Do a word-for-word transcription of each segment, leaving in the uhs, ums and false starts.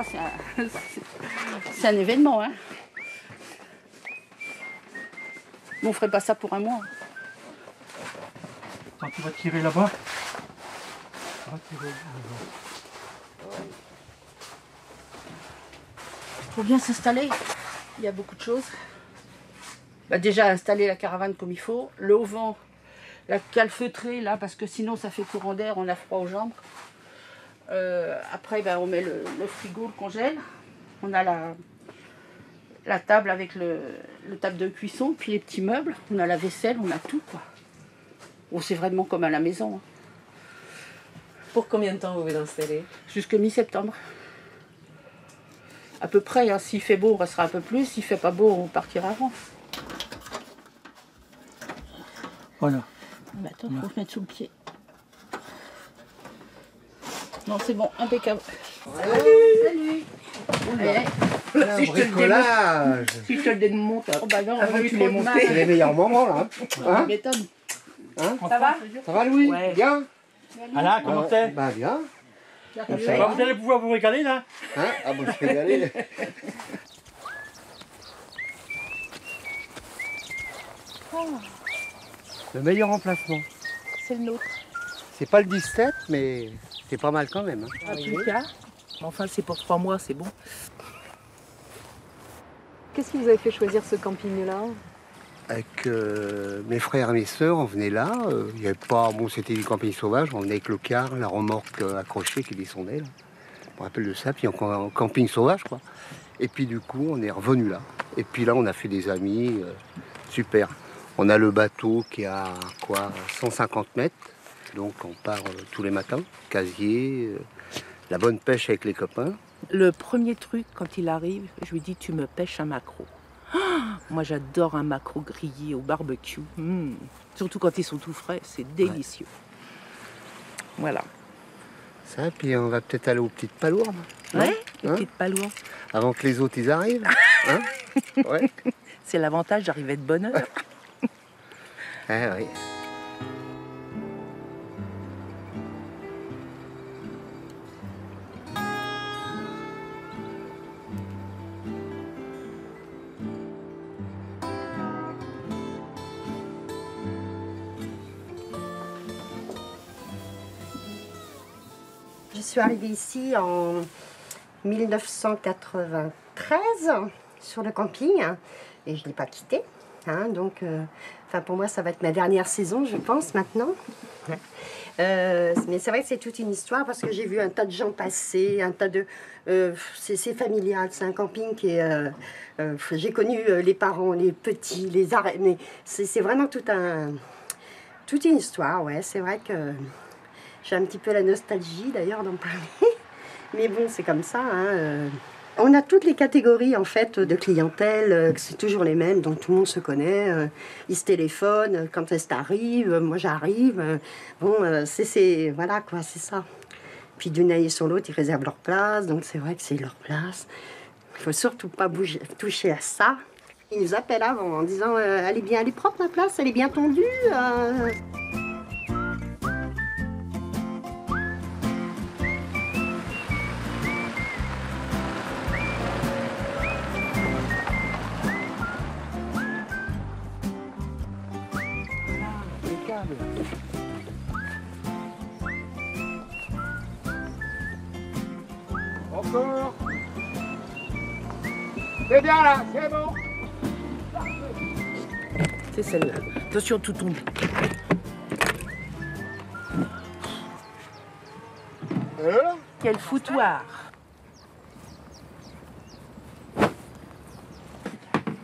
Ah, c'est un... c'est un événement, hein. Mais on ferait pas ça pour un mois. Attends, tu vas tirer là-bas. Ah, tu vas là-bas. Faut bien s'installer. Il y a beaucoup de choses. Bah déjà, installer la caravane comme il faut. Le haut-vent, la calfeutrer, là, parce que sinon, ça fait courant d'air, on a froid aux jambes. Euh, après, bah, on met le, le frigo, le congèle. On a la, la table avec le, le table de cuisson, puis les petits meubles. On a la vaisselle, on a tout, quoi. Bon, c'est vraiment comme à la maison, hein. Pour combien de temps vous vous installez? Jusque mi-septembre. À peu près, hein. S'il fait beau, on restera un peu plus. S'il fait pas beau, on partira avant. Voilà. Mais attends, il faut se mettre sous le pied. Non, c'est bon, impeccable. Salut. Salut. Salut. Là, si je bricolage. Te le si je te le démonte, oh bah non, avant que tu les montes. C'est les meilleurs moments là. Hein, hein, hein, ça va? Ça va Louis? Ouais. Bien. Anna, comment t'es? euh, Bah bien. Ça ça va. Va. Vous allez pouvoir vous régaler là. Hein? Ah bon, je vais y aller. Oh. Le meilleur emplacement. C'est le nôtre. C'est pas le dix-sept, mais c'est pas mal quand même. Hein. Ah, plus tard. Enfin, c'est pour trois mois, c'est bon. Qu'est-ce qui vous avait fait choisir ce camping-là? Avec euh, mes frères et mes sœurs, on venait là. Euh, y avait pas, bon, c'était du camping sauvage. On venait avec le car, la remorque accrochée qui descendait. Là. Je me rappelle de ça. Puis en camping sauvage, quoi. Et puis du coup, on est revenu là. Et puis là, on a fait des amis. Euh, super. On a le bateau qui est à quoi, cent cinquante mètres, donc on part euh, tous les matins, casier, euh, la bonne pêche avec les copains. Le premier truc, quand il arrive, je lui dis tu me pêches un maquereau. Oh, moi j'adore un maquereau grillé au barbecue, mmh. Surtout quand ils sont tout frais, c'est délicieux. Ouais. Voilà. Ça, puis on va peut-être aller aux petites palourdes. Ouais, les hein petites palourdes. Avant que les autres ils arrivent. Hein ouais. C'est l'avantage d'arriver de bonne heure. Ah oui. Je suis arrivée ici en mille neuf cent quatre-vingt-treize sur le camping et je ne l'ai pas quitté. Hein, donc, euh, enfin pour moi, ça va être ma dernière saison, je pense, maintenant. Euh, mais c'est vrai que c'est toute une histoire parce que j'ai vu un tas de gens passer, un tas de... Euh, c'est familial, c'est un camping qui est... Euh, euh, j'ai connu les parents, les petits, les arrêts, mais c'est vraiment tout un, toute une histoire, ouais. C'est vrai que j'ai un petit peu la nostalgie, d'ailleurs, d'en parler. Mais bon, c'est comme ça, hein. Euh, On a toutes les catégories en fait de clientèle, c'est toujours les mêmes, donc tout le monde se connaît. Ils se téléphonent, quand est-ce que t'arrives, moi j'arrive. Bon, c'est voilà quoi, c'est ça. Puis d'une année sur l'autre, ils réservent leur place, donc c'est vrai que c'est leur place. Il faut surtout pas bouger, toucher à ça. Ils nous appellent avant en disant euh, elle est bien, elle est propre ma place, elle est bien tendue. Euh... Encore. C'est bien là, c'est bon. C'est celle-là. Attention, tout tombe. Euh Quel foutoir.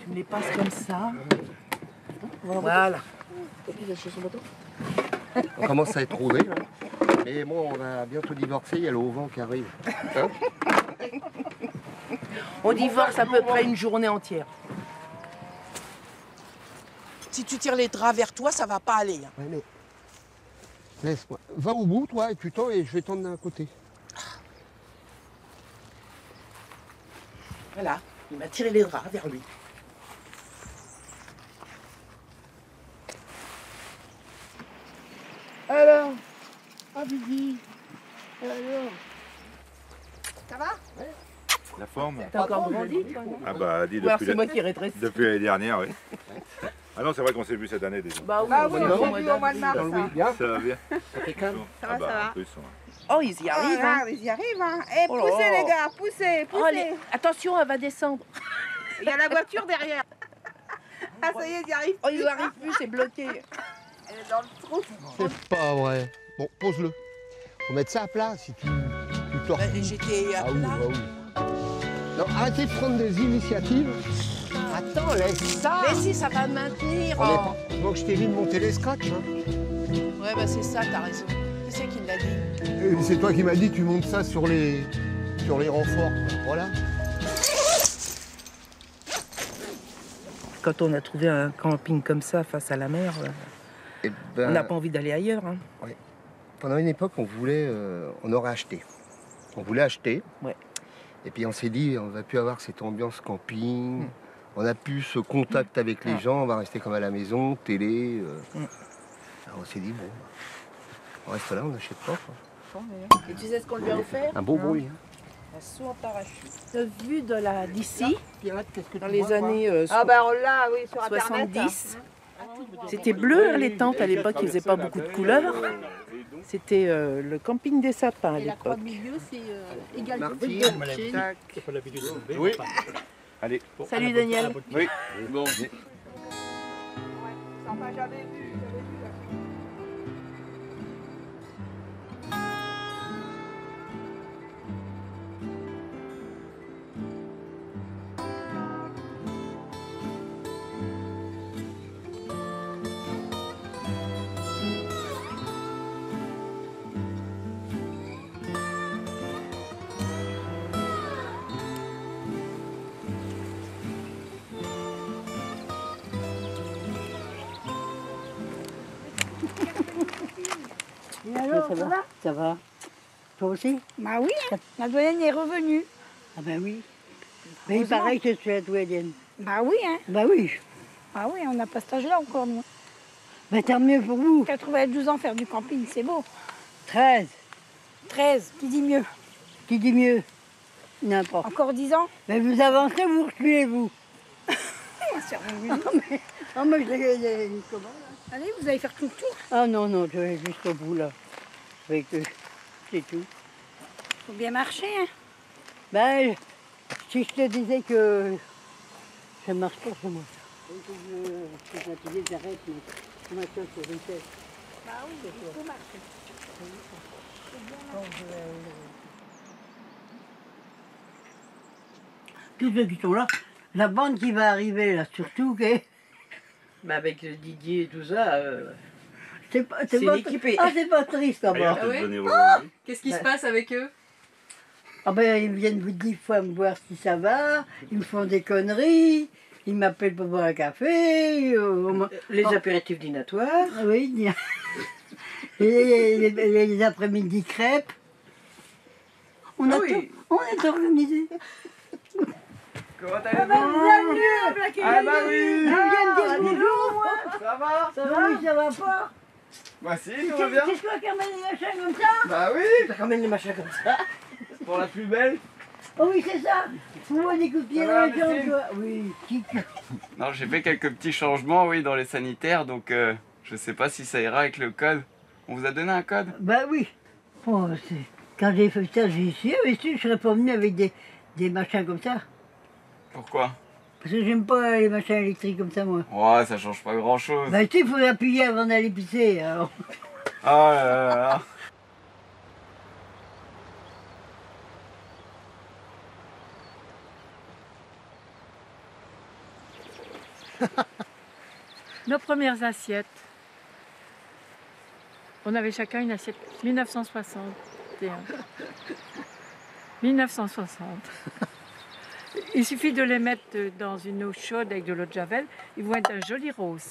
Tu me les passes comme ça. Voilà. On commence à être roulé là. Mais bon, on va bientôt divorcer, il y a le haut-vent qui arrive. Hein? On divorce à peu près une journée entière. Si tu tires les draps vers toi, ça va pas aller. Hein. Ouais, mais... Laisse-moi. Va au bout, toi, et tu tends, et je vais tendre d'un côté. Voilà, il m'a tiré les draps vers lui. Alors, ah, Bibi, alors, ça va? Ouais. La forme. T'as encore grandi, toi, non? Ah bah, dis, depuis c'est moi qui rétrécis. Depuis l'année dernière, oui. Ah non, c'est vrai qu'on s'est vu cette année déjà. Bah oui, bah oui, on s'est vu au mois de mars. Ça va bien. Ça fait quand même. Ça va, ça va. Oh, ils y arrivent, ah, hein. Ils y arrivent, hein. Eh, oh poussez, les gars, poussez, poussez. Oh, les... Attention, elle va descendre. Il y a la voiture derrière. Ah, ça y est, ils y arrivent plus. Oh, ils y arrivent plus, c'est bloqué. Elle est dans le trou. C'est pas vrai. Bon, pose-le. Faut mettre ça à plat, si tu, tu tords. Bah, j'étais à ah, plat. Oui, bah, oui. Non, arrêtez de prendre des initiatives. Attends, laisse ça. Mais si, ça va maintenir. Moi, oh. est... bon, je t'ai mis de monter les scratchs. Hein. Ouais, bah c'est ça, t'as raison. C'est qui l'a dit? C'est toi qui m'as dit, tu montes ça sur les, sur les renforts. Voilà. Quand on a trouvé un camping comme ça face à la mer, eh ben, on n'a pas envie d'aller ailleurs. Hein. Ouais. Pendant une époque, on voulait, euh, on aurait acheté. On voulait acheter. Ouais. Et puis on s'est dit, on ne va plus avoir cette ambiance camping. Mmh. On n'a plus ce contact mmh. avec les ouais. gens. On va rester comme à la maison, télé. Euh. Mmh. Alors on s'est dit, bon... On reste là, on n'achète pas. Quoi. Et tu sais ce qu'on lui a offert? Un beau bruit. Un saut en parachute. La vue de la d'ici, dans les années euh, so ah bah on l'a, oui, sur soixante-dix, hein. C'était bleu hein, les tentes à l'époque, ils n'avaient pas beaucoup de couleurs. C'était euh, le camping des sapins à l'époque. La croix de milieu, c'est euh, égal de oui. Allez. Bon, salut Daniel. Oui. Bon. Ça on m'a jamais vu. Et alors, ça, ça va, va Ça va. Toi aussi? Bah oui, hein. La doyenne est revenue. Ah bah oui. Mais il paraît que tu es la doyenne. Bah oui, hein. Bah oui. Bah oui, on n'a pas cet âge-là encore, nous. Bah tant mieux pour vous. quatre-vingt-douze ans, faire du camping, c'est beau. treize. treize, qui dit mieux? Qui dit mieux? N'importe. Encore dix ans? Mais vous avancez, vous reculez, vous. Non, mais... non, mais j'ai une commande. Allez, vous allez faire tout le tour? Ah non, non, je vais jusqu'au bout, là. Avec eux, c'est tout. Faut bien marcher, hein? Ben, si je te disais que ça marche pas chez moi. Je suis fatiguée, j'arrête, mais ce matin, c'est une tête. Bah oui, il faut marcher. C'est bien, là. Tous ceux qui sont là, la bande qui va arriver, là, surtout, que... Mais avec le Didier et tout ça, euh, c'est équipé. Ah, c'est pas triste, quand même. Ah ouais. ah Qu'est-ce qui bah. se passe avec eux? Ah ben, ils viennent vous dix fois me voir si ça va, ils me font des conneries, ils m'appellent pour boire un café. Euh, les oh. apéritifs dînatoires. Oui, et les, les, les après-midi crêpes. On, ah a oui. on est organisé. Comment allez-vous? Bienvenue à la rue. Vous venez me dire bonjour? Ça va? Ça va? Oui, ça va pas? Bah si, tout va bien. C'est toi qui ramène les machins comme ça? Bah oui. Ça ramène les machins comme ça. Pour la plus belle? Oh oui, c'est ça. Pour moi, des coups de pied dans les jambes. Oui, kick. Non, j'ai fait quelques petits changements, oui, dans les sanitaires, donc euh, je sais pas si ça ira avec le code. On vous a donné un code? Bah oui. Bon, quand j'ai fait ça, j'ai essayé, mais si je serais pas venu avec des, des machins comme ça. Pourquoi? Parce que j'aime pas les machins électriques comme ça, moi. Ouais, ça change pas grand chose. Bah, tu sais, il faut appuyer avant d'aller pisser, alors. Oh là là là. Nos premières assiettes. On avait chacun une assiette. mille neuf cent soixante et un. mille neuf cent soixante. Il suffit de les mettre dans une eau chaude avec de l'eau de Javel, ils vont être d'un joli rose.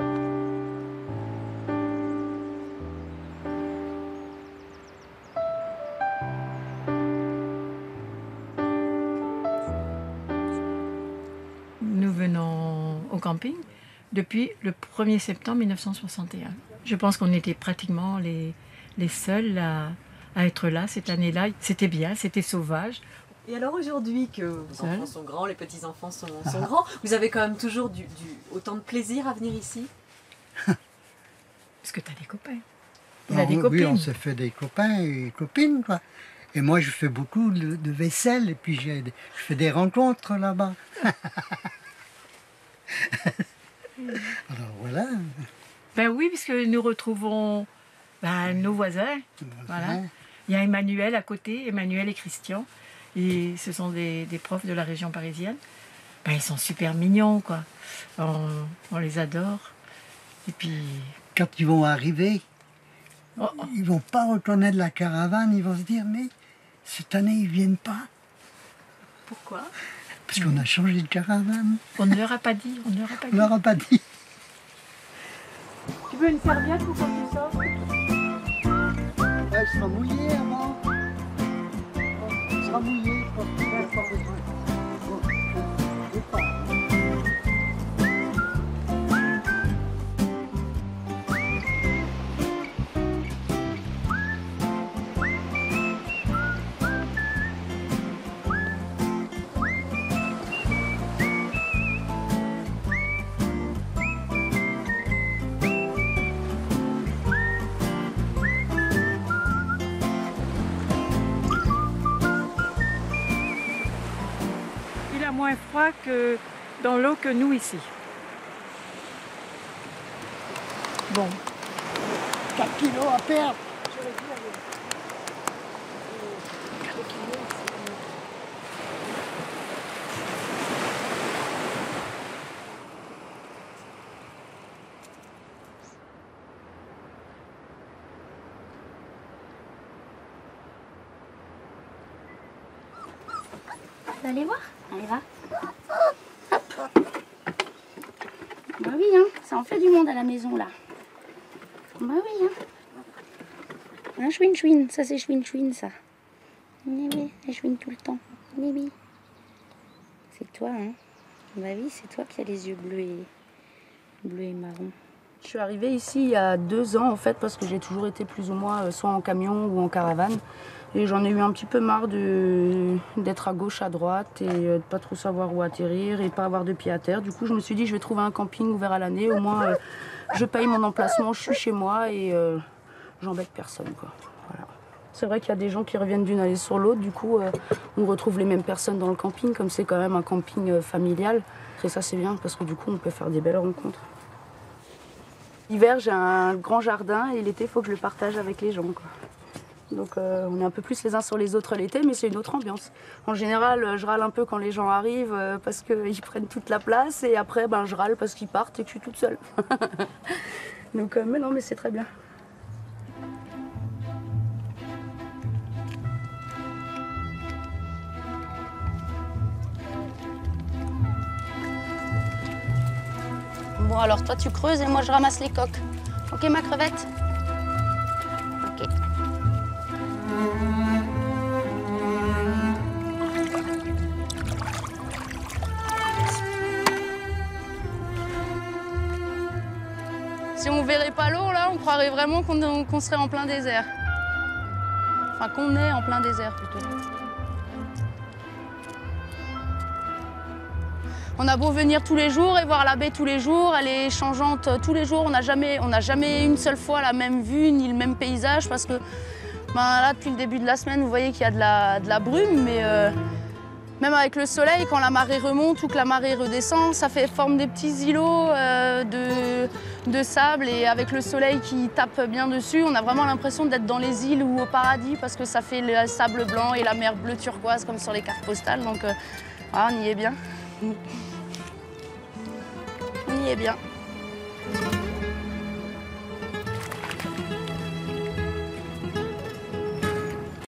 Nous venons au camping depuis le premier septembre mille neuf cent soixante et un. Je pense qu'on était pratiquement les, les seuls à, à être là cette année-là. C'était bien, c'était sauvage. Et alors aujourd'hui que vos enfants sont grands, les petits-enfants sont, sont grands, vous avez quand même toujours du, du, autant de plaisir à venir ici? Parce que tu as des copains. Il a des copines. Oui, on se fait des copains et copines, quoi. Et moi, je fais beaucoup de, de vaisselle, et puis j'ai, je fais des rencontres là-bas. Alors voilà. Ben oui, puisque nous retrouvons ben, nos voisins. Voilà. Il y a Emmanuel à côté, Emmanuel et Christian. Et ce sont des, des profs de la région parisienne. Ben, ils sont super mignons, quoi. On, on les adore. Et puis... Quand ils vont arriver, oh, oh. ils ne vont pas reconnaître la caravane, ils vont se dire, mais cette année, ils ne viennent pas. Pourquoi? Parce qu'on a changé de caravane. On ne leur a pas dit, on ne leur a pas dit. On ne leur a pas dit. Tu veux une serviette pour qu'on te sorte? Elle sera mouillée, maman. Elle sera mouillée pour que tu n'aies pas besoin. Je ne sais pas. Moins froid que dans l'eau que nous ici. Bon. quatre kilos à perdre. Allez voir. Allez, va. Hop. Bah oui, hein, ça en fait du monde à la maison, là. Bah oui, hein. Un chouine-chouine, ça c'est chouine-chouine, ça. Mais oui, elle chouine tout le temps. Mais oui. C'est toi, hein. Bah oui, c'est toi qui as les yeux bleus et, bleus et marron. Je suis arrivée ici il y a deux ans, en fait, parce que j'ai toujours été plus ou moins soit en camion ou en caravane. Et j'en ai eu un petit peu marre de d'être à gauche, à droite, et de pas trop savoir où atterrir, et pas avoir de pied à terre. Du coup, je me suis dit, je vais trouver un camping ouvert à l'année. Au moins, euh, je paye mon emplacement, je suis chez moi, et euh, j'embête personne, quoi. Voilà. C'est vrai qu'il y a des gens qui reviennent d'une allée sur l'autre. Du coup, euh, on retrouve les mêmes personnes dans le camping, comme c'est quand même un camping euh, familial. Et ça, c'est bien, parce que du coup, on peut faire des belles rencontres. L'hiver, j'ai un grand jardin, et l'été, il faut que je le partage avec les gens, quoi. Donc euh, on est un peu plus les uns sur les autres l'été, mais c'est une autre ambiance. En général, je râle un peu quand les gens arrivent euh, parce qu'ils prennent toute la place, et après ben, je râle parce qu'ils partent et que je suis toute seule. Donc euh, mais non, mais c'est très bien. Bon alors toi tu creuses et moi je ramasse les coques. Ok ma crevette? Ok. Si on verrait pas l'eau, là, on croirait vraiment qu'on qu'on serait en plein désert. Enfin, qu'on est en plein désert, plutôt. On a beau venir tous les jours et voir la baie tous les jours, elle est changeante tous les jours. On n'a jamais, on n'a jamais une seule fois la même vue ni le même paysage parce que... Ben là, depuis le début de la semaine, vous voyez qu'il y a de la, de la brume, mais euh, même avec le soleil, quand la marée remonte ou que la marée redescend, ça fait forme des petits îlots euh, de, de sable. Et avec le soleil qui tape bien dessus, on a vraiment l'impression d'être dans les îles ou au paradis parce que ça fait le sable blanc et la mer bleue turquoise comme sur les cartes postales. Donc euh, ah, on y est bien. On y est bien.